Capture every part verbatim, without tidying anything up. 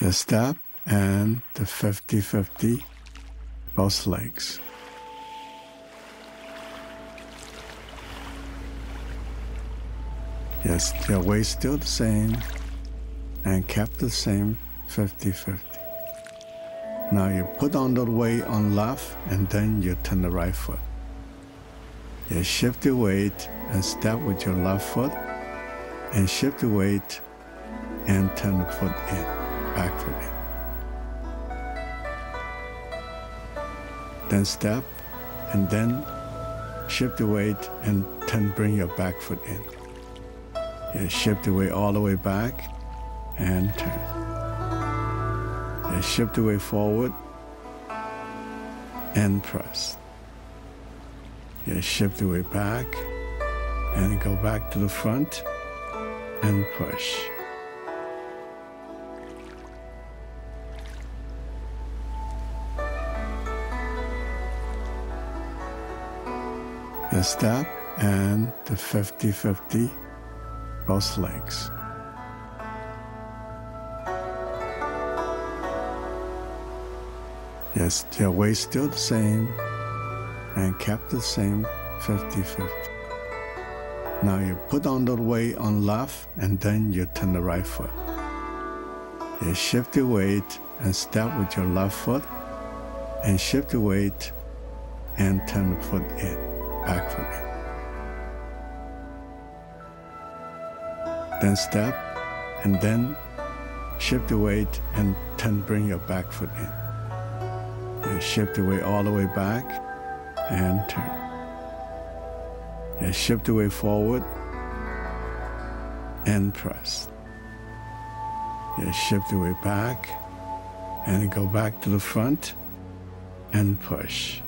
the step and the fifty-fifty both legs. Yes, your weight's still the same and kept the same fifty-fifty. Now you put on the weight on left and then you turn the right foot. You shift the weight and step with your left foot and shift the weight and turn the foot in, back foot in. Then step and then shift the weight and turn, bring your back foot in. You shift the weight all the way back and turn. You shift the weight forward and press. You shift the weight back and go back to the front and push. You step and the fifty-fifty both legs. Yes, your weight's still the same and kept the same fifty-fifty. Now you put on the weight on left and then you turn the right foot. You shift the weight and step with your left foot and shift the weight and turn the foot in, back foot in. Then step, and then shift the weight and turn, bring your back foot in. You shift the weight all the way back and turn. You shift the weight forward and press. You shift the weight back and go back to the front and push.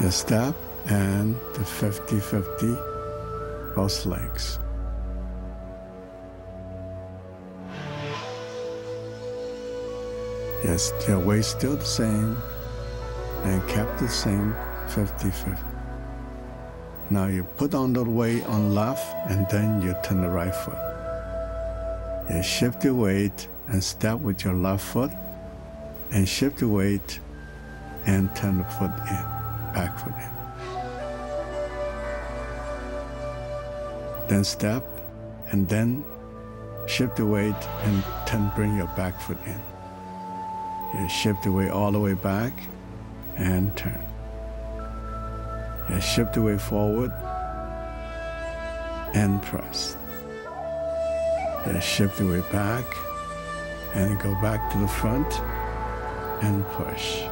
The step and the fifty-fifty both legs. Yes, your weight's still the same and kept the same fifty-fifty. Now you put on the weight on left and then you turn the right foot. You shift the weight and step with your left foot and shift the weight and turn the foot in, back foot in. Then step and then shift the weight and turn, bring your back foot in. You shift the weight all the way back and turn. You shift the weight forward and press. You shift the weight back and go back to the front and push.